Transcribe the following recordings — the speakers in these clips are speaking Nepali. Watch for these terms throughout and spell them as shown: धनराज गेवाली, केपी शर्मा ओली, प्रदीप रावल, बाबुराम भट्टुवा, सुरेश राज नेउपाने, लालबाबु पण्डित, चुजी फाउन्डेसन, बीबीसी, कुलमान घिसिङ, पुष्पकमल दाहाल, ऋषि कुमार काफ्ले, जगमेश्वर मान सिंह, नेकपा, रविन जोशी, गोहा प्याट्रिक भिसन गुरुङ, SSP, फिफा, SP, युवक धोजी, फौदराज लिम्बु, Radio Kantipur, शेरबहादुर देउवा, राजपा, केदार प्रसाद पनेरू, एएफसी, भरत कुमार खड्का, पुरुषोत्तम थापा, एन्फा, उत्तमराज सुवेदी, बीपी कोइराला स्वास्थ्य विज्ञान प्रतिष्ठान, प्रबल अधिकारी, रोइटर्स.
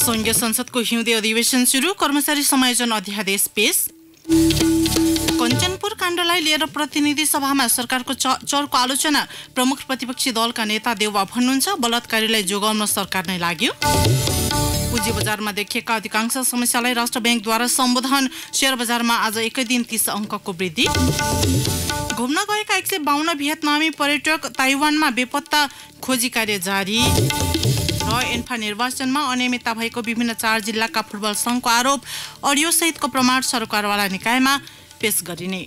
संघीय संसद को हिउँदे अधिवेशन शुरू, कर्मचारी समायोजन अध्यादेश पेश। कञ्चनपुर काण्डलाई लिएर प्रतिनिधि सभामा सरकारको चर्को आलोचना, प्रमुख प्रतिपक्षी दलका नेता देउवा भन्नुहुन्छ बलात्कारीलाई जोगाउन सरकार नै लाग्यो। पूँजी बजारमा देखिएका अधिकांश समस्यालाई राष्ट्र बैंकद्वारा सम्बोधन, शेयर बजारमा आज एकै दिन 30 अङ्कको वृद्धि। घुम्न गएका 152 भियतनामी पर्यटक ताइवानमा बेपत्ता, खोजी कार्य जारी। एन्फा निर्वाचनमा अनियमितता भएको विभिन्न 4 जिल्लाका फुटबल संघको आरोप, अडियो सहितको प्रमाण सरकारवाला निकायमा पेश गरिने।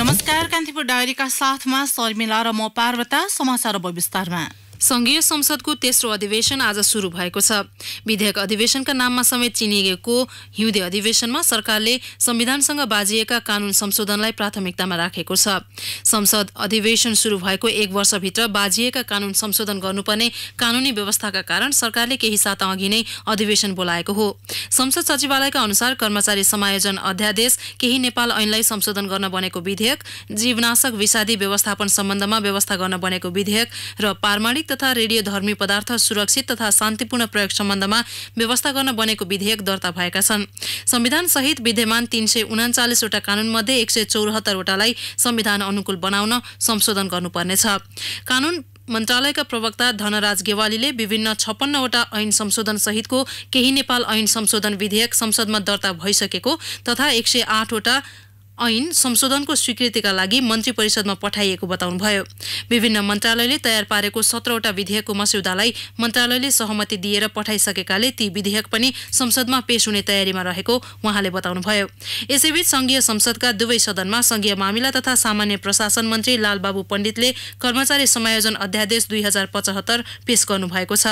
नमस्कार, कान्तिपुर डायरीका साथमा शर्मिला र म पार्वता। समाचार विस्तारमा। संघीय संसदको तेस्रो अधिवेशन आज सुरु भएको छ। विधेयक अधिवेशनका नाममा समेत चिनिएको हिउँदे अधिवेशनमा सरकारले संविधानसँग बाजिएका कानून संशोधनलाई प्राथमिकतामा राखेको छ। संसद अधिवेशन सुरु भएको एक वर्षभित्र बाजिएका कानून संशोधन गर्नुपर्ने कानूनी व्यवस्थाका कारण सरकारले केही साता अघि नै अधिवेशन बोलाएको हो। संसद सचिवालयका अनुसार कर्मचारी समायोजन अध्यादेश, केही नेपाल ऐनलाई संशोधन गर्न बनेको विधेयक, जीवनाशक विषादी व्यवस्थापन सम्बन्धमा व्यवस्था गर्न बनेको विधेयक र पारमाणिक तथा रेडियो धर्मी पदार्थ सुरक्षित तथा शान्तिपूर्ण प्रयोग सम्बन्धमा व्यवस्था गर्न बनेको विधेयक दर्ता भएका छन्। संविधान सहित विद्यमान 339 वटा कानून मध्ये 174 वटालाई संविधान अनुकूल बनाउन संशोधन गर्नुपर्नेछ। कानून मन्त्रालयका प्रवक्ता धनराज गेवालीले विभिन्न 56 वटा ऐन संशोधन सहितको केही नेपाल ऐन संशोधन विधेयक संसदमा दर्ता भइसकेको तथा 108 वटा ऐन संशोधनको स्वीकृतिका लागि मन्त्री परिषदमा पठाइएको बताउनुभयो। विभिन्न मन्त्रालयले तयार पारेको 17 वटा विधेयकको मस्यौदालाई मन्त्रालयले सहमति दिएर पठाइसकेकाले ती विधेयक पनि संसदमा पेश हुने तयारीमा रहेको उहाँले बताउनुभयो। यसैबीच संघीय संसदका दुवै सदनमा संघीय मामिला तथा सामान्य प्रशासन मन्त्री लालबाबु पण्डितले कर्मचारी समायोजन अध्यादेश 2075 पेश गर्नुभएको छ।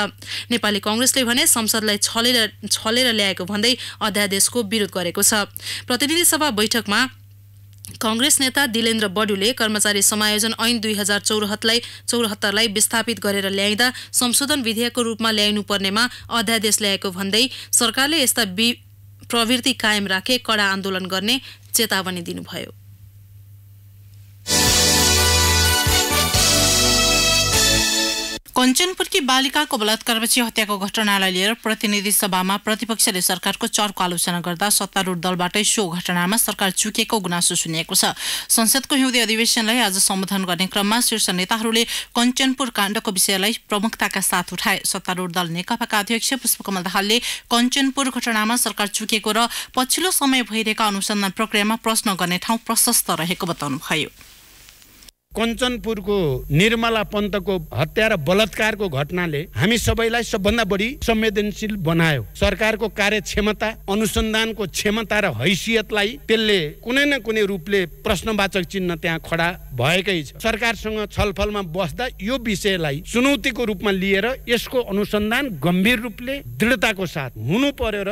नेपाली कांग्रेसले भने संसदलाई छलेर ल्याएको भन्दै अध्यादेशको विरोध गरेको छ। प्रतिनिधि सभा बैठकमा कांग्रेस नेता दिलेन्द्र बडुले कर्मचारी समायोजन ऐन 2074 लाई विस्थापित गरेर ल्याइँदा संशोधन विधेयकको रूपमा ल्याइनु पर्नेमा अध्यादेश ल्याएको भन्दै सरकारले यस्ता प्रवृत्ति कायम राखे कडा आन्दोलन गर्ने चेतावनी दिनुभयो। कञ्चनपुरकी बालिकाको बलात्कारपछि हत्याको घटनालाई लिएर प्रतिनिधि सभामा प्रतिपक्षले सरकारको चर्को आलोचना गर्दा सत्तारूढ दलबाटै सो घटनामा सरकार चुकेको गुनासो सुनिएको छ। संसदको हिउँदे अधिवेशनलाई आज सम्बोधन गर्ने क्रममा शीर्ष नेताहरूले कञ्चनपुर काण्डको विषयलाई प्रमुखताका साथ उठाए। सत्तारूढ दल नेकपाका अध्यक्ष पुष्पकमल दाहालले कञ्चनपुर घटनामा सरकार चुकेको र पछिल्लो समय भइरहेका अनुसन्धान प्रक्रियामा प्रश्न गर्ने ठाउँ प्रशस्त रहेको बताउनुभयो। कञ्चनपुरको निर्मला पन्तको हत्या र बलात्कारको घटनाले हामी सबैलाई सबभन्दा बढी संवेदनशील बनायो। सरकारको कार्यक्षमता, अनुसन्धानको क्षमता र हैसियतलाई त्यसले कुनै न कुनै रूपले प्रश्नवाचक चिन्ह त्यहाँ खडा भएकै छ। सरकारसँग छलफलमा बस्दा यो विषयलाई चुनौतीको रूपमा लिएर यसको अनुसन्धान गम्भीर रूपले दृढताको साथ हुनु पर्यो। र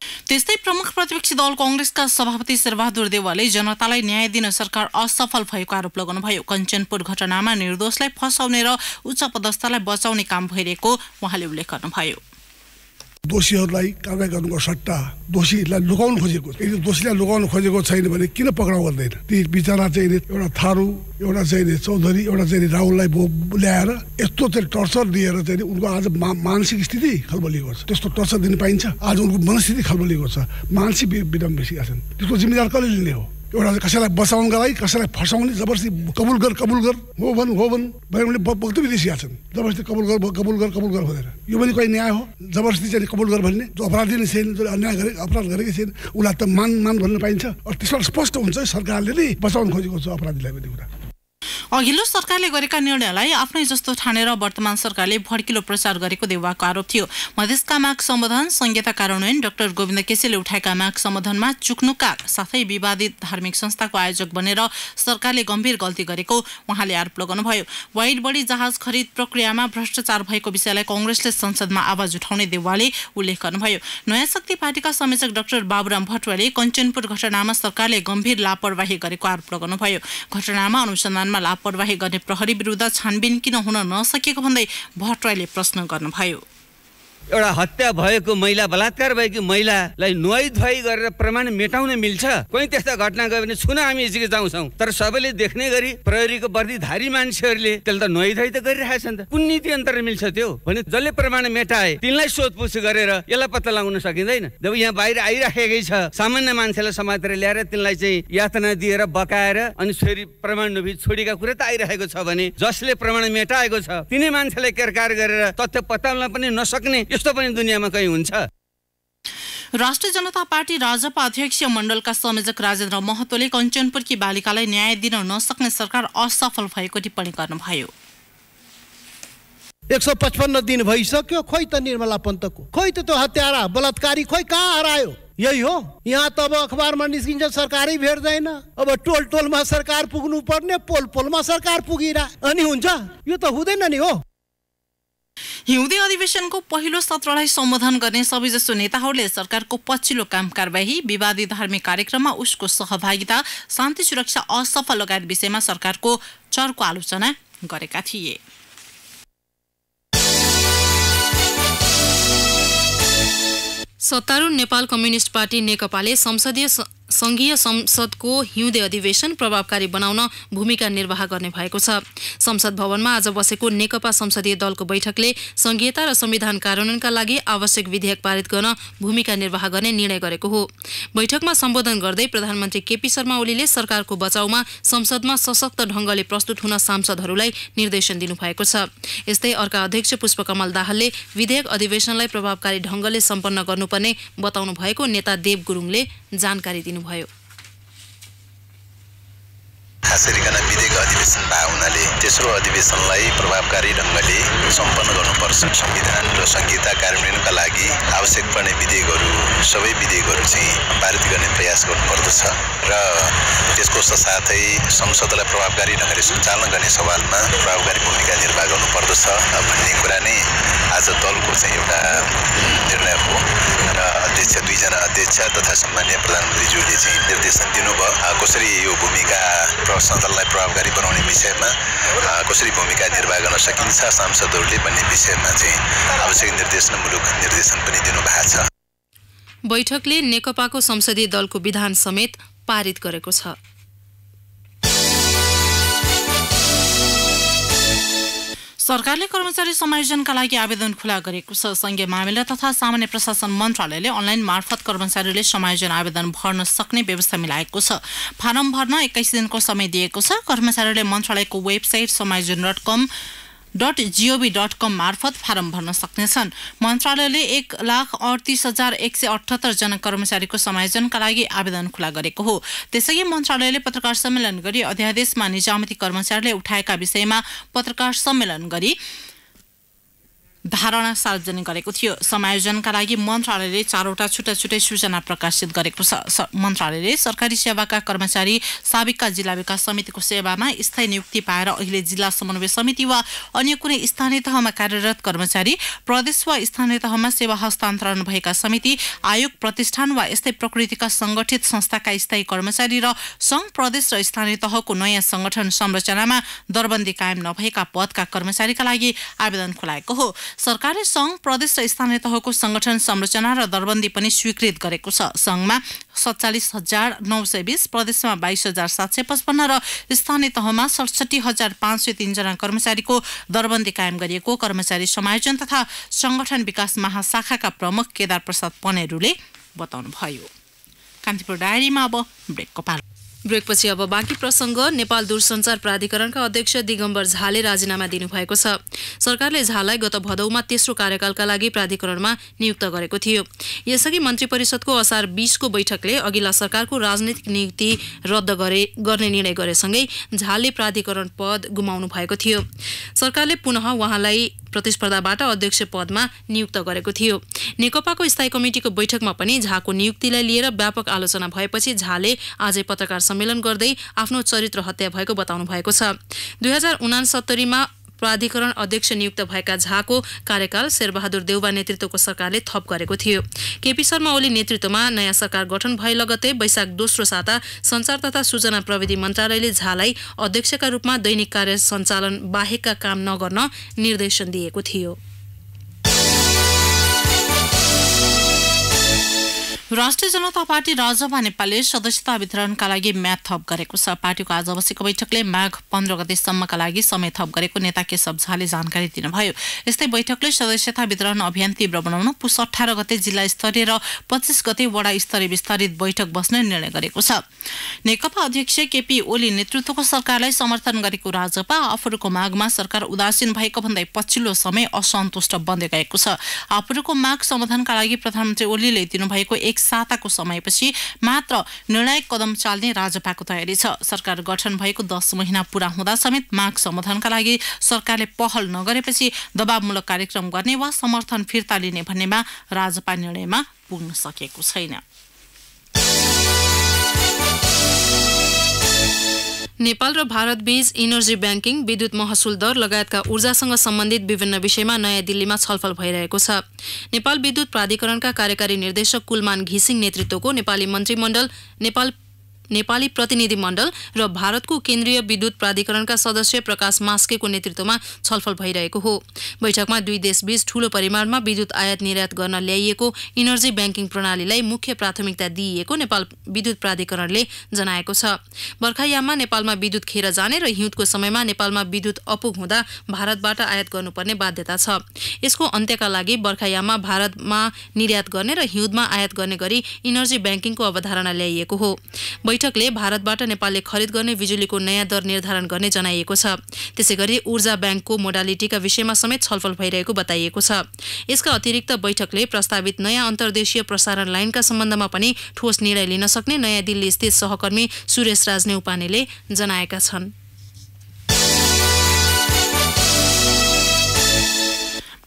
त्यस्तै प्रमुख प्रतिपक्षी दल कांग्रेसका सभापति शेरबहादुर देउवाले जनतालाई न्याय दिन सरकार असफल भएको आरोप लगाउनुभयो। कञ्चनपुर घटनामा निर्दोषलाई फसाउने र उच्च पदस्थलाई बचाउने काम भइरहेको उहाँले उल्लेख गर्नुभयो। दोषीहरूलाई कारबाही गर्नुको सट्टा दोषीलाई लुकाउन खोजेको, दोषीलाई लुकाउन खोजेको छैन भने किन पक्राउ गर्दैन? ती बिचरा चाहिँ एउटा थारू, एउटा चाहिँ चौधरी, एउटा चाहिँ राहुललाई ल्याएर यस्तो चाहिँ टर्चर दिएर चाहिँ उनको आज मानसिक स्थिति खलबलिएको छ। त्यस्तो टर्चर दिनु पाइन्छ? आज उनको मनस्थिति खलबलिएको छ, मानसिक विडम्बसिका छन्। त्यसको जिम्मेदार कसले लिने हो? एउटा कसैलाई बचाउनका लागि कसैलाई फसाउने, जबरजस्ती कबुल गर हो भन् वक्तव्य दिइसकेका छन्। जबरजस्ती कबुल गर भनेर यो पनि कहीँ न्याय हो? जबरजस्ती चाहिँ कबुल गर भन्ने, जो अपराधीले छैन, जो अन्याय गरे, अपराध गरेकै छैन, उसलाई त मान भन्न पाइन्छ? अरू त्यसबाट स्पष्ट हुन्छ सरकारले नै बचाउन खोजेको छ अपराधीलाई भन्ने कुरा। अघिल्लो सरकारले गरेका निर्णयलाई आफ्नै जस्तो ठानेर वर्तमान सरकारले भड्किलो प्रचार गरेको देउवाको आरोप थियो। मधेसका माग सम्बोधन, संहिता कार्यान्वयन, डाक्टर गोविन्द केसीले उठाएका माग सम्बोधनमा चुक्नुका साथै विवादित धार्मिक संस्थाको आयोजक बनेर सरकारले गम्भीर गल्ती गरेको उहाँले आरोप लगाउनुभयो। वाइड बडी जहाज खरिद प्रक्रियामा भ्रष्टाचार भएको विषयलाई कांग्रेसले संसदमा आवाज उठाउने देउवाले उल्लेख गर्नुभयो। नयाँ शक्ति पार्टीका संयोजक डाक्टर बाबुराम भट्टुवाले कञ्चनपुर घटनामा सरकारले गम्भीर लापरवाही गरेको आरोप लगाउनुभयो। घटनामा अनुसन्धानमा लापरवाही गर्ने प्रहरी विरुद्ध छानबिन किन हुन नसकेको भन्दै भट्टराईले प्रश्न गर्नुभयो। एउटा हत्या भएको महिला, बलात्कार भएकी महिलालाई नुहाई धुवाई गरेर प्रमाण मेटाउन मिल्छ? कुनै त्यस्ता घटना गयो भने छुन हामी यसरी जाउँछौं, तर सबैले देख्ने गरी प्रहरीको वर्दीधारी मान्छेहरूले त्यसले त नुहाई धुवाई त गरिरहेछन् त, कुन नीति अन्तर मिल्छ त्यो? भने जसले प्रमाण मेटाए तिनलाई सोधपुछ गरेर यसलाई पत्ता लगाउन सकिँदैन। जब यहाँ बाहिर आइराखेकै छ, सामान्य मान्छेलाई समातेर ल्याएर तिनलाई चाहिँ यातना दिएर बकाएर अनि फेरि प्रमाण नभई छोडेका कुरा त आइराखेको छ भने जसले प्रमाण मेटाएको छ तिनै मान्छेलाई केरकार गरेर तथ्य पत्ता लगाउन पनि नसक्ने यस्तो पनि दुनियाँमा कहीँ हुन्छ। राष्ट्रिय जनता पार्टी राजपा अध्यक्ष मण्डलका संयोजक राजेन्द्र महतोले कञ्चनपुरकी बालिकालाई न्याय दिन नसक्ने सरकार असफल भएको टिप्पणी गर्नुभयो। 155 दिन भइसक्यो, खोइ त निर्मला पन्तको, खोइ त त्यो हत्यारा बलात्कारी खोइ कहाँ हरायो? यही हो, यहाँ त अब अखबारमा निस्किन्छ सरकारै भेट्दैन। अब टोल टोलमा सरकार पुग्नु पर्ने, पोल पोलमा सरकार पुगिरा अनि हुन्छ? यो त हुँदैन नि हो। हिउँदे अधिवेशनको पहिलो सत्रलाई सम्बोधन गर्ने सबैजसो नेताहरूले सरकारको पछिल्लो काम कार्यवाही, विवादी धार्मिक कार्यक्रममा उसको सहभागिता, शान्ति सुरक्षा असफल लगायत विषयमा सरकारको चर्को आलोचना गरेका थिए। सत्तारूढ नेपाल कम्युनिस्ट पार्टी नेकपाले संसदीय संघीय संसदको हिउँदे अधिवेशन प्रभावकारी बनाउन भूमिका निर्वाह गर्ने भएको छ। संसद भवनमा आज बसेको नेकपा संसदीय दलको बैठकले संघीयता र संविधान कार्यान्वयनका लागि आवश्यक विधेयक पारित गर्न भूमिका निर्वाह गर्ने निर्णय गरेको हो। बैठकमा सम्बोधन गर्दै प्रधानमन्त्री केपी शर्मा ओलीले सरकारको बचाउमा संसदमा सशक्त ढंगले प्रस्तुत हुन सांसदहरूलाई निर्देशन दिनुभएको छ। यस्तै अर्का अध्यक्ष पुष्पकमल दाहालले विधेयक अधिवेशनलाई प्रभावकारी ढंगले सम्पन्न गर्नुपर्ने बताउनु भएको नेता देव गुरुङले जानकारी दिनुभयो। खासगरीकन विधेयक अधिवेशन भए हुनाले तेस्रो अधिवेशनलाई प्रभावकारी ढंगले सम्पन्न गर्नुपर्छ। संविधान र संहिता कार्यान्वयनका लागि आवश्यक पर्ने विधेयकहरू सबै विधेयकहरू चाहिँ पारित गर्ने प्रयास गर्नुपर्दछ र त्यसको साथै संसदलाई प्रभावकारी ढंगले सञ्चालन गर्ने सवालमा प्रभावकारी भूमिका निर्वाह गर्नुपर्दछ भन्ने कुरा नै आज दलको चाहिँ एउटा निर्णय हो र अध्यक्ष दुईजना अध्यक्ष तथा सम्माननीय प्रधानमन्त्रीज्यूले चाहिँ निर्देशन दिनुभयो कसरी यो भूमिका संसदलाई प्रभावकारी बनाउने विषयमा कसरी भूमिका निर्वाह गर्न सकिन्छ सांसदहरूले भन्ने विषयमा चाहिँ आवश्यक निर्देशनमूलक निर्देशन पनि दिनुभएको छ। बैठकले नेकपाको संसदीय दलको विधान समेत पारित गरेको छ। सरकारले कर्मचारी समायोजनका लागि आवेदन खुला गरेको छ। संघीय मामिला तथा सामान्य प्रशासन मन्त्रालयले अनलाइन मार्फत कर्मचारीले समायोजन आवेदन भर्न सक्ने व्यवस्था मिलाएको छ। फारम भर्न 21 दिनको समय दिएको छ। कर्मचारीले मन्त्रालयको वेबसाइट samayojan.com.gov.com मार्फत फारम भर्न सक्नेछन्। मन्त्रालयले 1,38,178 जना कर्मचारीको समायोजनका लागि आवेदन खुला गरेको हो। त्यसैगरी मन्त्रालयले पत्रकार सम्मेलन गरी अध्यादेशमा निजामती कर्मचारीले उठाएका विषयमा पत्रकार सम्मेलन गरी धारणा सार्वजनिक गरेको थियो। समायोजनका लागि मन्त्रालयले 4 वटा छुट्टा छुट्टै सूचना प्रकाशित गरेको छ। मन्त्रालयले सरकारी सेवाका कर्मचारी साबिकका जिल्ला विकास समितिको सेवामा स्थायी नियुक्ति पाएर अहिले जिल्ला समन्वय समिति वा अन्य कुनै स्थानीय तहमा कार्यरत कर्मचारी, प्रदेश वा स्थानीय तहमा सेवा हस्तान्तरण भएका समिति, आयोग, प्रतिष्ठान वा यस्तै प्रकृतिका संगठित संस्थाका स्थायी कर्मचारी र संघ, प्रदेश र स्थानीय तहको नयाँ संगठन संरचनामा दरबन्दी कायम नभएका पदका कर्मचारीका लागि आवेदन खुलाएको हो। सरकारले संघ, प्रदेश र स्थानीय तहको संगठन संरचना र दरबन्दी पनि स्वीकृत गरेको छ। संघमा 47,920, प्रदेशमा 22,755 र स्थानीय तहमा 67,503 जना कर्मचारीको दरबन्दी कायम गरिएको कर्मचारी समायोजन तथा संगठन विकास महाशाखाका प्रमुख केदार प्रसाद पनेरूले बताउनुभयो। कान्तिपुर डायरीमा अब ब्रेकको पालो। ब्रेकपछि अब बाँकी प्रसंग। नेपाल दूरसञ्चार प्राधिकरणका अध्यक्ष दिगम्बर झाले राजीनामा दिनुभएको छ। सरकारले झालाई गत भदौमा तेस्रो कार्यकालका लागि प्राधिकरणमा नियुक्त गरेको थियो। यसअघि मन्त्री परिषदको असार 20 को बैठकले अघिल्ला सरकारको राजनीतिक नियुक्ति रद्द गर्ने निर्णय गरेसँगै झाले प्राधिकरण पद गुमाउनु भएको थियो। सरकारले पुनः उहाँलाई प्रतिस्पर्धाबाट अध्यक्ष पदमा नियुक्त गरेको थियो। नेकपाको स्थायी कमिटिको बैठकमा पनि झाको नियुक्तिलाई लिएर व्यापक आलोचना भएपछि झाले आजै पत्रकार सम्मेलन गर्दै आफ्नो चरित्र हत्या भएको बताउनु भएको छ। 2069 प्राधिकरण अध्यक्ष नियुक्त भएका झाको कार्यकाल शेरबहादुर देउवा नेतृत्वको सरकारले थप गरेको थियो। केपी शर्मा ओली नेतृत्वमा नयाँ सरकार गठन भए लगत्तै वैशाख 2 साता संचार तथा सूचना प्रविधि मन्त्रालयले झालाई अध्यक्षका रूपमा दैनिक कार्य सञ्चालन बाहेकका काम नगर्न निर्देशन दिएको थियो। राष्ट्रिय जनता पार्टी राजपा नेपालले सदस्यता वितरणका लागि म्याद थप गरेको छ। पार्टीको आज बसेको बैठकले माघ 15 गतेसम्मका लागि समय थप गरेको नेता केशव झाले जानकारी दिनुभयो। यस्तै बैठकले सदस्यता वितरण अभियान तीव्र बनाउन पुस 18 गते जिल्ला स्तरीय र 25 गते वडा स्तरीय विस्तारित बैठक बस्ने निर्णय गरेको छ। नेकपा अध्यक्ष केपी ओली नेतृत्वको सरकारलाई समर्थन गरेको राजपा आफूको मागमा सरकार उदासीन भएको भन्दै पछिल्लो समय असन्तुष्ट बन्दै गएको छ। आफूको माग समाधानका लागि प्रधानमन्त्री ओलीले दिनुभएको एक साताको समयपछि मात्र निर्णायक कदम चाल्ने राजपाको तयारी छ। सरकार गठन भएको 10 महिना पूरा हुँदा समेत माग समाधानका लागि सरकारले पहल नगरेपछि दबावमूलक कार्यक्रम गर्ने वा समर्थन फिर्ता लिने भन्नेमा राजपा निर्णयमा पुग्न सकेको छैन। नेपाल र भारत बीच इनर्जी बैंकिङ, विद्युत महसुल दर लगायतका ऊर्जासँग सम्बन्धित विभिन्न विषयमा नयाँ दिल्लीमा छलफल भइरहेको छ। नेपाल विद्युत प्राधिकरणका कार्यकारी निर्देशक कुलमान घिसिङ नेतृत्वको नेपाली मन्त्रीमण्डल, नेपाली प्रतिनिधिमण्डल र भारतको केन्द्रीय विद्युत प्राधिकरणका सदस्य प्रकाश मास्केको नेतृत्वमा छलफल भइरहेको हो। बैठकमा दुई देशबीच ठूलो परिमाणमा विद्युत आयात निर्यात गर्न ल्याइएको इनर्जी बैंकिङ प्रणालीलाई मुख्य प्राथमिकता दिइएको नेपाल विद्युत प्राधिकरणले जनाएको छ। बर्खायाममा नेपालमा विद्युत खेर जाने र हिउँदको समयमा नेपालमा विद्युत अपुग हुँदा भारतबाट आयात गर्नुपर्ने बाध्यता छ। यसको अन्त्यका लागि बर्खायाममा भारतमा निर्यात गर्ने र हिउँदमा आयात गर्ने गरी इनर्जी बैंकिङको अवधारणा ल्याइएको हो। बैठकले भारतबाट नेपालले खरिद गर्ने बिजुलीको नयाँ दर निर्धारण गर्ने जनाइएको छ। त्यसैगरी ऊर्जा बैंकको मोडालिटीका विषयमा समेत छलफल भइरहेको बताइएको छ। यसका अतिरिक्त बैठकले प्रस्तावित नयाँ अन्तर्देशीय प्रसारण लाइनका सम्बन्धमा पनि ठोस निर्णय लिन सक्ने नयाँ दिल्ली स्थित सहकर्मी सुरेश राज नेउपानेले जनाएका छन्।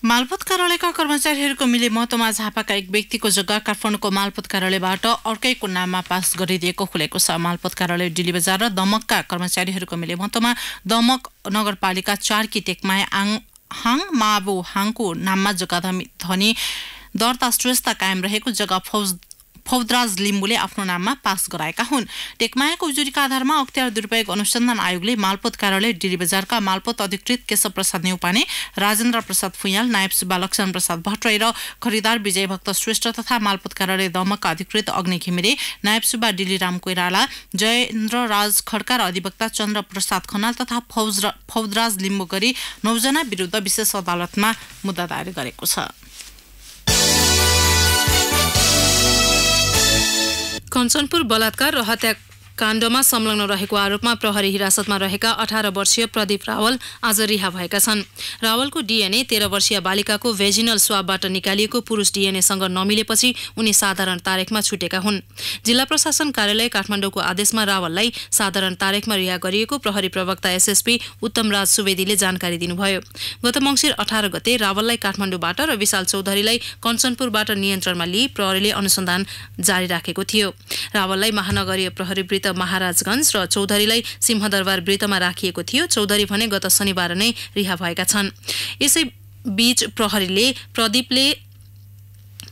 मालपोत कार्यालयका कर्मचारीहरूको मिले महत्वमा झापाका एक व्यक्तिको जग्गा काठमाडौँको मालपोत कार्यालयबाट अर्कैको नाममा पास गरिदिएको खुलेको छ। मालपोत कार्यालय डिल्ली बजार र दमकका कर्मचारीहरूको मिले महत्वमा दमक नगरपालिका 4 कि टेकमाया हाङ माबो हाङको नाममा जग्गा धनी दर्ता श्रेष्ठता कायम रहेको जग्गा फौदराज लिम्बुले आफ्नो नाममा पास गराएका हुन्। टेकमायाको उजुरीका आधारमा अख्तियार दुरुपयोग अनुसन्धान आयोगले मालपोत कार्यालय डिल्ली बजारका मालपोत अधिकृत केशव प्रसाद नेउपाने, राजेन्द्र प्रसाद फुयाल, नायब शिवलक्षण प्रसाद भट्टराई र खरिदार विजय भक्त श्रेष्ठ तथा मालपोत कार्यालय दमकका अधिकृत अग्नि घिमिरे, नायब सुब्बा डिलीराम कोइराला, जयेन्द्र राज खड्का र अधिवक्ता चन्द्र प्रसाद खनाल तथा फौदराज लिम्बु गरी 9 जना विरुद्ध विशेष अदालतमा मुद्दा दायर गरेको छ। कञ्चनपुर बलात्कार र हत्याकाण्डमा संलग्न रहेको आरोपमा प्रहरी हिरासतमा रहेका 18 वर्षीय प्रदीप रावल आज रिहा भएका छन्। रावलको DNA 13 वर्षीय बालिकाको भेजिनल स्वाबबाट निकालिएको पुरुष DNAसँग नमिलेपछि उनी साधारण तारिखमा छुटेका हुन्। जिल्ला प्रशासन कार्यालय काठमाडौँको आदेशमा रावललाई साधारण तारिखमा रिहा गरिएको प्रहरी प्रवक्ता SSP उत्तमराज सुवेदीले जानकारी दिनुभयो। गत मंसिर 18 गते रावललाई काठमाडौँबाट र विशाल चौधरीलाई कञ्चनपुरबाट नियन्त्रणमा लिई प्रहरीले अनुसन्धान जारी राखेको थियो। रावललाई महानगरीय प्रहरी वृत्त महाराजगंज र चौधरीलाई सिंहदरबार वृत्तमा राखिएको थियो। चौधरी भने गत शनिबार नै रिहा भएका छन्। यसैबीच प्रहरीले प्रदीपले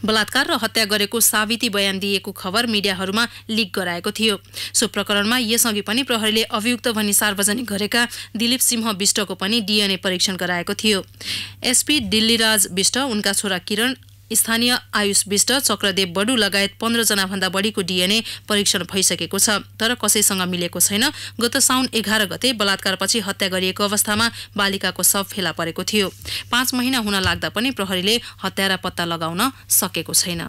बलात्कार र हत्या गरेको साबिती बयान दिएको खबर मिडियाहरूमा लिक गराएको थियो। सो प्रकरणमा यसअघि पनि प्रहरीले अभियुक्त भनी सार्वजनिक गरेका दिलीप सिंह विष्टको पनि DNA परीक्षण गराएको थियो। SP दिल्लीराज विष्ट, उनका छोरा किरण, स्थानीय आयुष विष्ट, चक्रदेव बडु लगायत 15 जना भन्दा बढीको DNA परीक्षण भइसकेको छ, तर कसैसँग मिलेको छैन। गत साउन 11 गते बलात्कारपछि हत्या गरिएको अवस्थामा बालिकाको शव फेला परेको थियो। 5 महिना हुन लाग्दा पनि प्रहरीले हत्यारा पत्ता लगाउन सकेको छैन।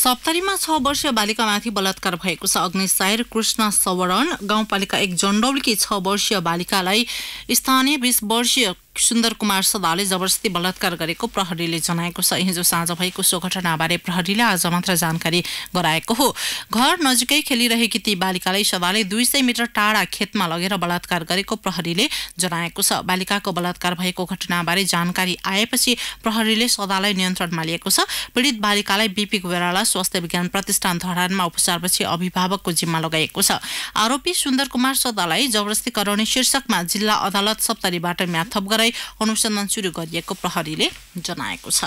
सप्तरीमा 6 वर्षीय बालिकामाथि बलात्कार भएको छ। अग्निसायर कृष्ण सवरण गाउँपालिका 1 जण्डौलकी 6 वर्षीय बालिकालाई स्थानीय 20 वर्षीय सुन्दर कुमार सदाले जबरजस्ती बलात्कार गरेको प्रहरीले जनाएको छ। हिजो साँझ भएको सो घटनाबारे प्रहरीले आज मात्र जानकारी गराएको हो। घर नजिकै खेलिरहेकी ती बालिकालाई सदाले 200 मिटर टाढा खेतमा लगेर बलात्कार गरेको प्रहरीले जनाएको छ। बालिकाको बलात्कार भएको घटनाबारे जानकारी आएपछि प्रहरीले सदालाई नियन्त्रणमा लिएको छ। पीडित बालिकालाई बीपी कोइराला स्वास्थ्य विज्ञान प्रतिष्ठान धरानमा उपचारपछि अभिभावकको जिम्मा लगाएको छ। आरोपी सुन्दर कुमार सदालाई जबरजस्ती कराउने शीर्षकमा जिल्ला अदालत सप्तरीबाट म्याद थप अनुसन्धान सुरु गरिएको प्रहरीले जनाएको छ।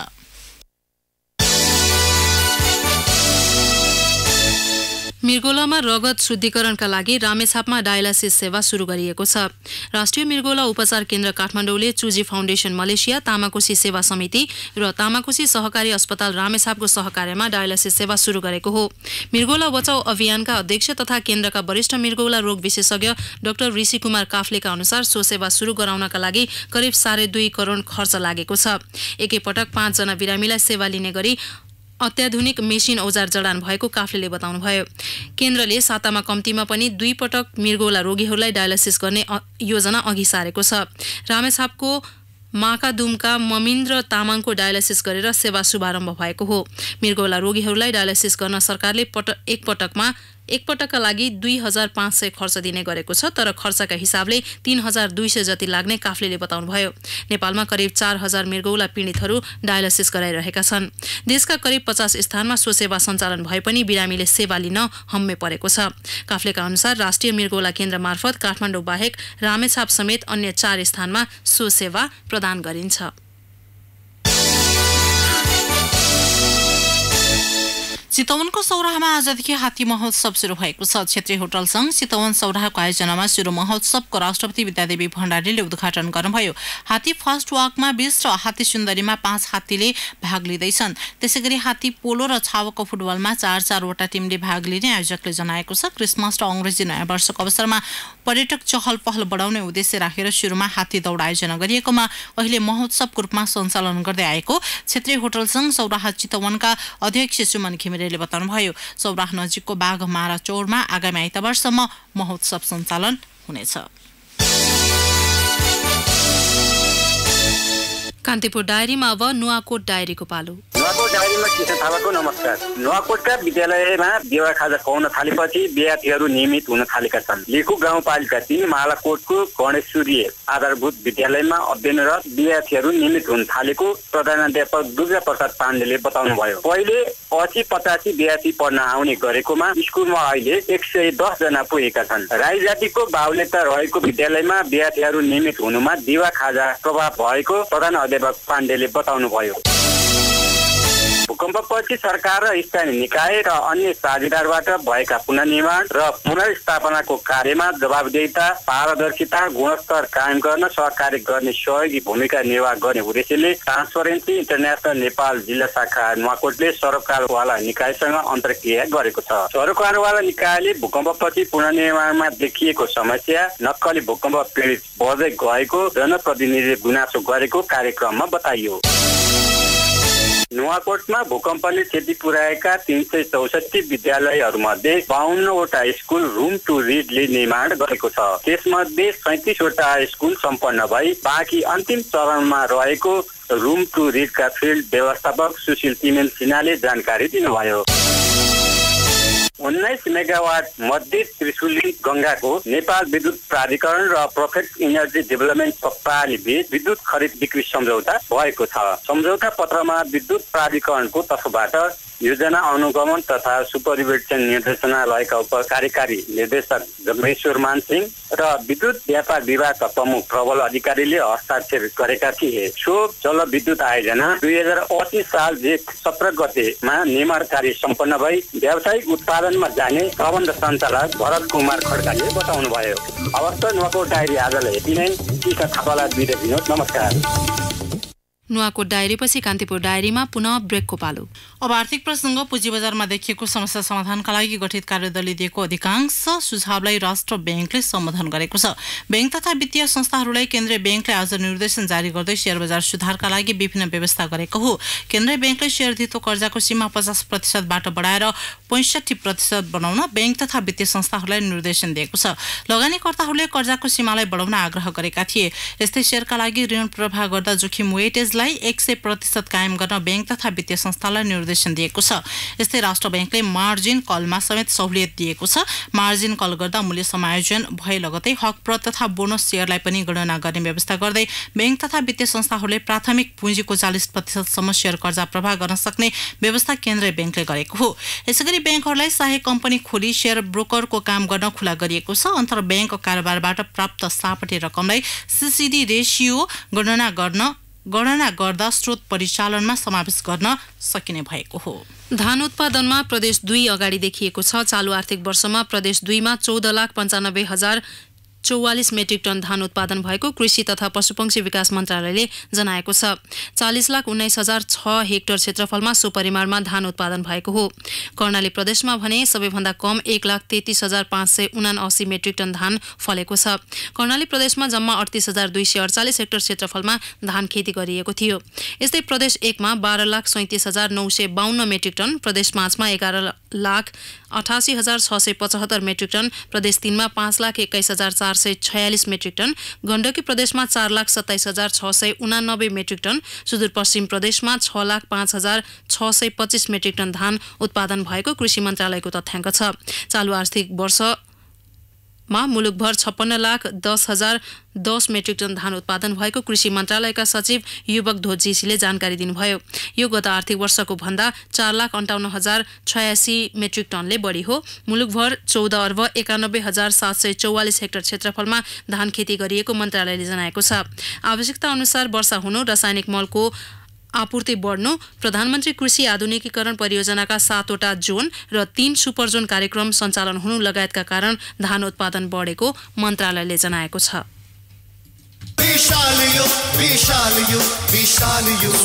मिर्गौलामा रगत शुद्धिकरणका लागि रामेछापमा डायलासिस सेवा सुरु गरिएको छ। राष्ट्रिय मिर्गौला उपचार केन्द्र काठमाडौँले चुजी फाउन्डेसन मलेसिया, तामाकोशी सेवा समिति र तामाकोशी सहकारी अस्पताल रामेछापको सहकार्यमा डायलासिस सेवा सुरु गरेको हो। मिर्गौला बचाउ अभियानका अध्यक्ष तथा केन्द्रका वरिष्ठ मिर्गौला रोग विशेषज्ञ डाक्टर ऋषि कुमार काफ्लेका अनुसार सो सेवा सुरु गराउनका लागि करिब 2.5 करोड खर्च लागेको छ। एकैपटक 5 जना बिरामीलाई सेवा लिने गरी अत्याधुनिक मेसिन औजार जडान भएको काफ्लेले बताउनुभयो। केन्द्रले सातामा कम्तीमा पनि 2 पटक मिर्गौला रोगीहरूलाई डायलिसिस गर्ने योजना अघि सारेको छ। रामेछापको माकादुमका ममिन्द्र तामाङको डायलिसिस गरेर सेवा शुभारम्भ भएको हो। मिर्गौला रोगीहरूलाई डायलिसिस गर्न सरकारले एकपटकका लागि 2500 खर्च दिने गरेको छ, तर खर्चका हिसाबले 3200 जति लाग्ने काफ्लेले बताउनुभयो। नेपालमा करिब 4000 मिर्गौला पीडितहरू डायलिसिस गराइरहेका छन्। देशका करिब 50 स्थानमा सो सेवा सञ्चालन भए पनि बिरामीले सेवा लिन हम्मे परेको छ। काफ्लेका अनुसार राष्ट्रिय मिर्गौला केन्द्र मार्फत काठमाडौँ बाहेक रामेछाप समेत अन्य 4 स्थानमा सो सेवा प्रदान गरिन्छ। चितवनको सौराहमा आजदेखि हात्ती महोत्सव सुरु भएको छ। क्षेत्रीय होटल संघ चितवन सौराहको आयोजनामा सुरु महोत्सवको राष्ट्रपति विद्यादेवी भण्डारीले उद्घाटन गर्नुभयो। हात्ती फर्स्ट वाकमा 20 र हात्ती सुन्दरीमा 5 हात्तीले भाग लिँदैछन्। त्यसैगरी हात्ती पोलो र छावको फुटबलमा 4-4 वटा टिमले भाग लिने आयोजकले जनाएको छ। क्रिसमस र अंग्रेजी नयाँ वर्षको अवसरमा पर्यटक चहल पहल बढाउने उद्देश्य राखेर सुरुमा हात्ती दौड आयोजना गरिएकोमा अहिले महोत्सवको रूपमा सञ्चालन गर्दै आएको क्षेत्रीय होटल संघ सौराह चितवनका अध्यक्ष सुमन घिमिरेले बताउनुभयो। सौराह नजिकको बाघमारा चौरमा आगामी आइतबारसम्म महोत्सव सञ्चालन हुनेछ। कान्तिपुर डायरीमा अब नुवाकोट डायरीको पालो। नुवाकोट डायरीमा कृष्ण थापाको नमस्कार। नुवाकोटका विद्यालयमा बेवा खाजा खुवाउन थालेपछि विद्यार्थीहरू नियमित हुन थालेका छन्। लिखु गाउँपालिका 3 मालाकोटको गणेशसूर्य आधारभूत विद्यालयमा अध्ययनरत विद्यार्थीहरू नियमित हुन थालेको प्रधानाध्यापक दुर्गा प्रसाद पाण्डेले बताउनुभयो। पहिले 80-85 विद्यार्थी पढ्न आउने गरेकोमा स्कुलमा अहिले 110 जना पुगेका छन्। राई जातिको बाहुल्यता रहेको विद्यालयमा विद्यार्थीहरू नियमित हुनुमा बेवा खाजा प्रभाव भएको प्रधान पाण्डेले बताउनुभयो। भूकम्पपछि सरकार र स्थानीय निकाय र अन्य साझेदारबाट भएका पुनर्निर्माण र पुनर्स्थापनाको कार्यमा जवाबदेहिता, पारदर्शिता, गुणस्तर कायम गर्न सहकार्य गर्ने सहयोगी भूमिका निर्वाह गर्ने उद्देश्यले ट्रान्सपरेन्सी इन्टरनेसनल नेपाल जिल्ला शाखा नुवाकोटले सरोकारवाला निकायसँग अन्तर्क्रिया गरेको छ। सरोकारवाला निकायले भूकम्पपछि पुनर्निर्माणमा देखिएको समस्या, नक्कली भूकम्प पीडित बढ्दै गएको जनप्रतिनिधिले गुनासो गरेको कार्यक्रममा बताइयो। नुवाकोटमा भूकम्पले क्षति पुर्याएका 364 विद्यालयहरूमध्ये 52 वटा स्कुल रुम टु रिडले निर्माण गरेको छ। त्यसमध्ये 37 वटा स्कुल सम्पन्न भई बाँकी अन्तिम चरणमा रहेको रुम टु रिडका फिल्ड व्यवस्थापक सुशील तिमेल सिन्हाले जानकारी दिनुभयो। 19 मेगावाट मध्य त्रिशुली गंगाको नेपाल विद्युत प्राधिकरण र प्रोफेक्ट इनर्जी डेभलपमेन्ट प्रणाली बीच विद्युत खरिद बिक्री सम्झौता भएको छ। सम्झौता पत्रमा विद्युत प्राधिकरणको तर्फबाट योजना अनुगमन तथा सुपरिवेक्षण निर्देशनालयका उपकार्यकारी निर्देशक जगमेश्वर मान सिंह र विद्युत व्यापार विभागका प्रमुख प्रबल अधिकारीले हस्ताक्षर गरेका थिए। सो जलविद्युत आयोजना 2080 साल जेठ 17 गतेमा निर्माण कार्य सम्पन्न भई व्यावसायिक उत्पादनमा जाने प्रबन्ध सञ्चालक भरत कुमार खड्काले बताउनुभयो। अवस्था नुवाकोट डायरी आजलाई यति नै। टीका थापालाई बिदा दिनुहोस्। नमस्कार। नुवाकोट डायरीपछि कान्तिपुर डायरीमा पुनः ब्रेकको पालो। अब आर्थिक प्रसंग पुँजी बजारमा देखिएको समस्या समाधानका लागि गठित कार्यदलले दिएको अधिकांश सुझावलाई राष्ट्र बैंकले सम्बोधन गरेको छ। बैंक तथा वित्तीय संस्थाहरूलाई केन्द्रीय बैंकले आज निर्देशन जारी गर्दै शेयर बजार सुधारका लागि विभिन्न व्यवस्था गरेको हो। केन्द्रीय बैंकले शेयर धितो कर्जाको सीमा 50%बाट बढाएर 65% बनाउन बैंक तथा वित्तीय संस्थाहरूलाई निर्देशन दिएको छ। लगानीकर्ताहरूले कर्जाको सीमालाई बढाउन आग्रह गरेका थिए। यस्तै शेयरका लागि ऋण प्रवाह गर्दा जोखिम वेटेजलाई 100% कायम गर्न बैंक तथा वित्तीय संस्थालाई निर्देशन दिएको छ। यस्तै राष्ट्र बैंकले मार्जिन कलमा समेत सहुलियत दिएको छ। मार्जिन कल गर्दा मूल्य समायोजन भए लगतै हकप्रत तथा बोनस शेयरलाई पनि गणना गर्ने व्यवस्था गर्दै बैंक तथा वित्तीय संस्थाहरूले प्राथमिक पुँजीको 40%सम्म शेयर कर्जा प्रवाह गर्न सक्ने व्यवस्था केन्द्रीय बैंकले गरेको हो। यसैगरी बैंकहरूलाई सहायक कम्पनी खोली शेयर ब्रोकरको काम गर्न खुला गरिएको छ। अन्तर बैंक कारोबारबाट प्राप्त सापटे रकमलाई सिसिडी रेसियो गणना गर्न गणना गर्दा स्रोत परिचालनमा समावेश गर्न सकिने भएको हो। धान उत्पादनमा प्रदेश २ अगाडि देखिएको छ। चालू आर्थिक वर्षमा प्रदेश २ मा 14,95,044 मेट्रिक टन धान उत्पादन भएको कृषि तथा पशुपक्षी विकास मन्त्रालयले जनाएको छ। 40,19,006 हेक्टर क्षेत्रफलमा सुपरिमाणमा धान उत्पादन भएको हो। कर्णाली प्रदेशमा भने सबैभन्दा कम 1,33,579 मेट्रिक टन धान फलेको छ। कर्णाली प्रदेशमा जम्मा 38,248 हेक्टर क्षेत्रफलमा धान खेती गरिएको थियो। यस्तै प्रदेश १ मा 12,37,952 मेट्रिक टन, प्रदेश ५ मा 11,88,675 मेट्रिक टन, प्रदेश ३ मा 5,21,446 मेट्रिक टन, गण्डकी प्रदेशमा 4,27,689 मेट्रिक टन, सुदूरपश्चिम प्रदेशमा 6,05,625 मेट्रिक टन धान उत्पादन भएको कृषि मन्त्रालयको तथ्याङ्क छ। चालू आर्थिक वर्षमा मुलुकभर 56,10,010 मेट्रिक टन धान उत्पादन भएको कृषि मन्त्रालयका सचिव युवक धोजीले जानकारी दिनुभयो। यो गत आर्थिक वर्षको भन्दा 4,58,086 मेट्रिक टनले बढी हो। मुलुकभर 14,91,744 हेक्टर क्षेत्रफलमा धान खेती गरिएको मन्त्रालयले जनाएको छ। आवश्यकता अनुसार वर्षा हुनु, रासायनिक मलको आपूर्ति बढ्नु, प्रधानमन्त्री कृषि आधुनिकीकरण परियोजनाका 7 वटा जोन र 3 सुपरजोन कार्यक्रम सञ्चालन हुनु लगायतका कारण धान उत्पादन बढेको मन्त्रालयले जनाएको छ।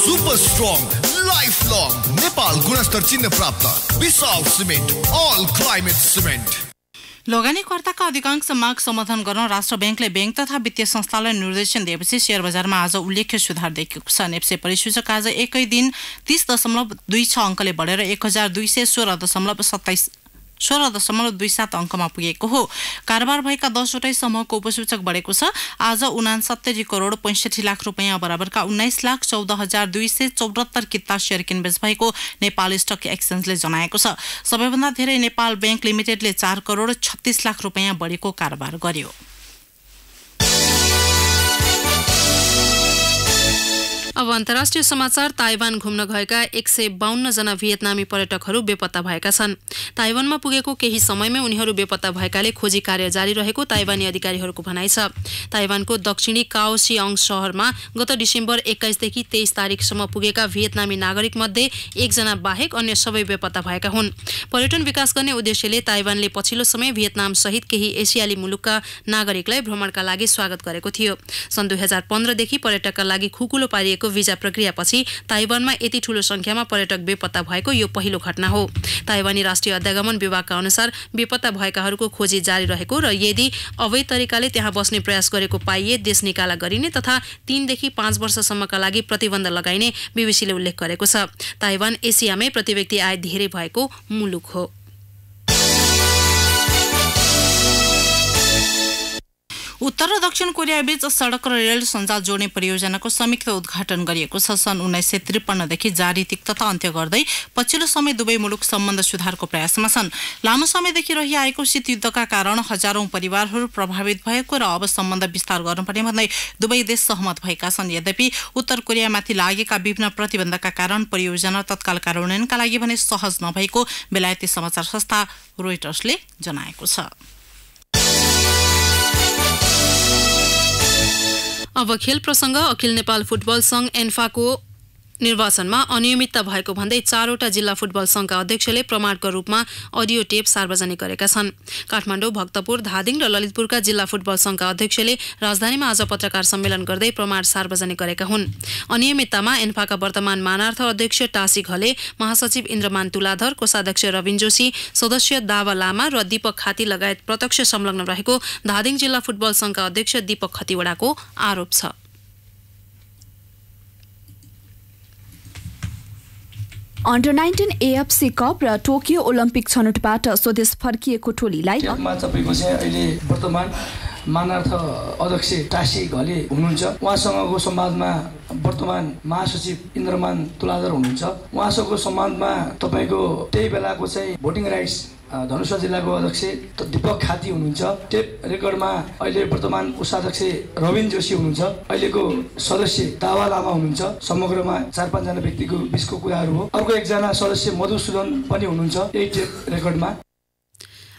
Super strong life long Nepal गुणस्तर चिन्ह प्राप्त Vishal cement all climate cement. लगानीकर्ताका अधिकांश माग समाधान गर्न राष्ट्र बैंकले बैंक तथा वित्तीय संस्थालाई निर्देशन दिएपछि शेयर बजारमा आज उल्लेख्य सुधार देखिएको छ। नेप्से परिसूचक आज एकै दिन 30.26 अंकले बढेर 1,216.27 अंकमा पुगेको हो। कारोबार भएका 10 वटै समूहको उपसूचक बढेको छ। आज 69,70,65,00,000 रुपैयाँ बराबरका 19,14,274 किता शेयर किनबेच भएको नेपाल स्टक एक्सचेन्जले जनाएको छ। सबैभन्दा धेरै नेपाल बैंक लिमिटेडले 4,36,00,000 रुपैयाँ बढीको कारोबार गर्यो। अब अन्तर्राष्ट्रिय समाचार। ताइवान घुम्न गएका 152 जना भियतनामी पर्यटकहरू बेपत्ता भएका छन्। ताइवानमा पुगेको केही समयमै उनीहरू बेपत्ता भएकाले खोजी कार्य जारी रहेको ताइवानी अधिकारीहरूको भनाइ छ। ताइवानको दक्षिणी काओसिआङ शहरमा गत डिसेम्बर 21 देखि 23 तारिकसम्म पुगेका भियतनामी नागरिक मध्ये एकजना बाहेक अन्य सबै बेपत्ता भएका हुन्। पर्यटन विकास गर्ने उद्देश्यले ताइवानले पछिल्लो समय भियतनाम सहित केही एसियाली मुलुकका नागरिकलाई भ्रमणका लागि स्वागत गरेको थियो। सन् 2015 देखि पर्यटकका लागि खुकुलो पारिएको भिजा प्रक्रियापछि ताइवानमा यति ठूलो संख्यामा पर्यटक बेपत्ता भएको यो पहिलो घटना हो। ताइवानी राष्ट्रिय अध्यागमन विभागका अनुसार बेपत्ता भएकाहरूको खोजी जारी रहेको र यदि अवैध तरिकाले त्यहाँ बस्ने प्रयास गरेको पाइए देश निकाला गरिने तथा 3 देखि 5 वर्षसम्मका लागि प्रतिबन्ध लगाइने बीबीसीले उल्लेख गरेको छ। ताइवान एसियामै प्रति व्यक्ति आय धेरै भएको मुलुक हो। उत्तर र दक्षिण कोरिया बीच सड़क र रेल सञ्जाल जोड्ने परियोजनाको संयुक्त उद्घाटन गरिएको छ। सन् 1953 देखि जारी तिक्तता अन्त्य गर्दै पछिल्लो समय दुवै मुलुक सम्बन्ध सुधारको प्रयासमा छन्। लामो समयदेखि रहिआएको शीत युद्धका कारण हजारौं परिवारहरू प्रभावित भएको र अब सम्बन्ध विस्तार गर्नुपर्ने भन्दै दुवै देश सहमत भएका छन्। यद्यपि उत्तर कोरियामाथि लागेका विभिन्न प्रतिबन्धका कारण परियोजना तत्काल कार्यान्वयनका लागि भने सहज नभएको बेलायती समाचार संस्था रोइटर्सले जनाएको छ। अब खेल प्रसंग। अखिल नेपाल फुटबल संघ एन्फाको निर्वाचनमा अनियमितता भएको भन्दै 4 वटा जिल्ला फुटबल संघका अध्यक्षले प्रमाणको रूपमा अडियो टेप सार्वजनिक गरेका छन्। काठमाडौँ, भक्तपुर, धादिङ र ललितपुरका जिल्ला फुटबल संघका अध्यक्षले राजधानीमा आज पत्रकार सम्मेलन गर्दै प्रमाण सार्वजनिक गरेका हुन्। अनियमिततामा एन्फाका वर्तमान मानार्थ अध्यक्ष टासी घले, महासचिव इन्द्रमान तुलाधर, कोषाध्यक्ष रविन जोशी, सदस्य दावा लामा र दीपक खाती लगायत प्रत्यक्ष संलग्न रहेको धादिङ जिल्ला फुटबल संघका अध्यक्ष दीपक खतिवडाको आरोप छ। अन्डर-19 एएफसी कप र टोकियो ओलम्पिक छनौटबाट स्वदेश फर्किएको टोलीलाई वर्तमान मानार्थ अध्यक्ष टासी घले हुनुहुन्छ। उहाँसँगको सम्वादमा वर्तमान महासचिव इन्द्रमान तुलाधर हुनुहुन्छ। उहाँसँगको सम्वादमा तपाईँको त्यही बेलाको चाहिँ भोटिङ राइट्स धनुषा जिल्लाको अध्यक्ष दीपक खाती हुनुहुन्छ। टेप रेकर्डमा अहिले वर्तमान कोषाध्यक्ष रविन जोशी हुनुहुन्छ। अहिलेको सदस्य दावा लामा हुनुहुन्छ। समग्रमा 4-5 जना व्यक्तिको बीचको कुराहरू हो। अर्को एकजना सदस्य मधुसूदन पनि हुनुहुन्छ। यही टेप रेकर्डमा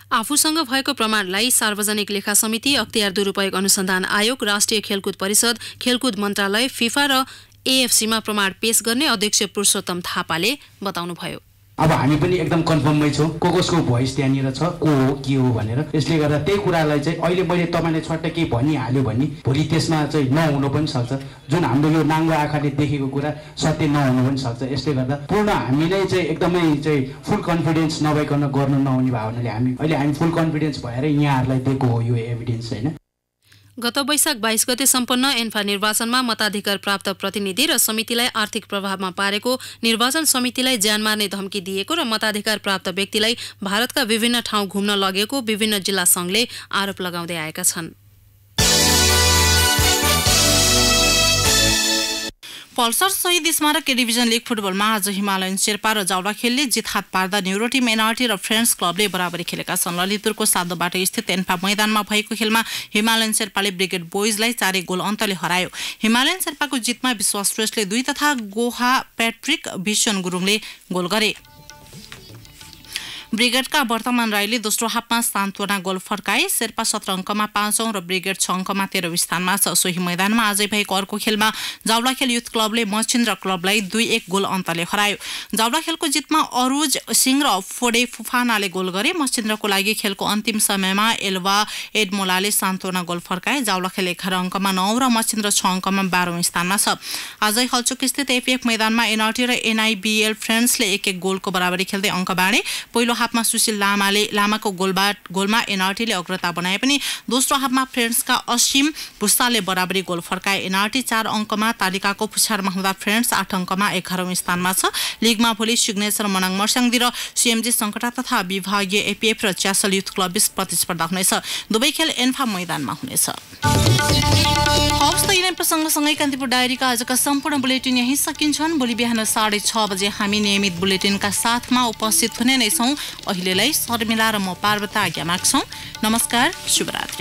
आफूसँग भएको प्रमाणलाई सार्वजनिक लेखा समिति, अख्तियार दुरुपयोग अनुसन्धान आयोग, राष्ट्रिय खेलकुद परिषद, खेलकुद मन्त्रालय, फिफा र एएफसी में प्रमाण पेश करने अध्यक्ष पुरुषोत्तम थापाले बताउनुभयो। अब हामी पनि एकदम कन्फर्ममै छौं कसको भोइस त्यहाँनिर छ के हो भनेर, यसले गर्दा त्यही कुरालाई चाहिँ अहिले मैले तपाईले छट्टै के भनिहाल्यो भने भोलि त्यसमा चाहिँ नहुन पनि सक्छ। जुन हाम्रो यो नाङ्गो आँखाले देखेको कुरा सत्य नहुन पनि सक्छ। यसले गर्दा पूर्ण हामीले चाहिँ एकदमै चाहिँ फुल कन्फिडेन्स नभइकन गर्न नहुने भावनाले अहिले हामी फुल कन्फिडेन्स भएर यहाँहरुलाई दिएको हो यो एभिडेन्स हैन। गत वैशाख 22 गते सम्पन्न एन्फा निर्वाचनमा मताधिकार प्राप्त प्रतिनिधि र समितिलाई आर्थिक प्रभावमा पारेको, निर्वाचन समितिलाई जान मार्ने धम्की दिएको र मताधिकार प्राप्त व्यक्तिलाई भारतका विभिन्न ठाउँ घुम्न लगेको विभिन्न जिल्ला संघले आरोप लगाउँदै आएका छन्। पल्सर शहीद स्मारक डिभिजन लीग फुटबलमा आज हिमालयन शेर्पा र जावला खेलले जित हात पार्दा न्युरो टिम एनआरटी र फ्रेन्ड्स क्लबले बराबरी खेलेका छन्। ललितपुरको साधोबाट स्थित एन्फा मैदानमा भएको खेलमा हिमालयन शेर्पाले ब्रिगेड बोइजलाई 4 गोल अन्तरले हरायो। हिमालयन शेर्पाको जितमा विश्वास श्रेष्ठले 2 तथा गोहा प्याट्रिक भिसन गुरुङले गोल गरे। ब्रिगेडका वर्तमान राईले दोस्रो हाफमा सान्त्वना गोल फर्काए। शेर्पा 17 अंकमा 5औं र ब्रिगेड 6 अंकमा 13औं स्थानमा छ। सोही मैदानमा आजै भएको अर्को खेलमा जावला खेल युथ क्लबले मचिन्द्र क्लबलाई 2-1 गोल अन्तरले हरायो। जावला खेलको जितमा अरुज सिंह र फोडे फुफानाले गोल गरे। मचिन्द्रको लागि खेलको अन्तिम समयमा एल्वा एडमोलाले सान्त्वना गोल फर्काए। जावला खेल 11 अंकमा 9औं र मचिन्द्र 6 अंकमा 12औं स्थानमा छ। आजै हलचुक स्थित एफएफ मैदानमा एनआरटी र एनआईबीएल फ्रेन्ड्सले 1-1 गोलको बराबरी खेल्दै अंक बाँडे। पहिलो हाफमा सुशील लामाको गोलमा एनआरटीले अग्रता बनाए पनि दोस्रो हाफमा फ्रेन्ड्सका असीम पुस्ताले बराबरी गोल फर्काए। एनआरटी 4 अंकमा तालिकाको पुछारमा हुँदा फ्रेन्ड्स 8 अंकमा 11औं स्थानमा छ। लीगमा भोलि सिग्नेचर मनाङ मर्स्याङदी र सीएमजी संकटा तथा विभागीय एपीएफ र च्यासल युथ क्लबबीच प्रतिस्पर्धा हुनेछ। दुवै खेल एन्फा मैदानमा हुनेछ। सँगसँगै कान्तिपुर डायरीका आजका सम्पूर्ण बुलेटिन यही सकिन्छन्। भोलि बिहान 6:30 बजे हामी नियमित बुलेटिनका साथमा उपस्थित हुने नै छौं। अहिलेलाई शर्मिला र म पार्वती आज्ञा माग्छौं। नमस्कार, शुभरात्रि।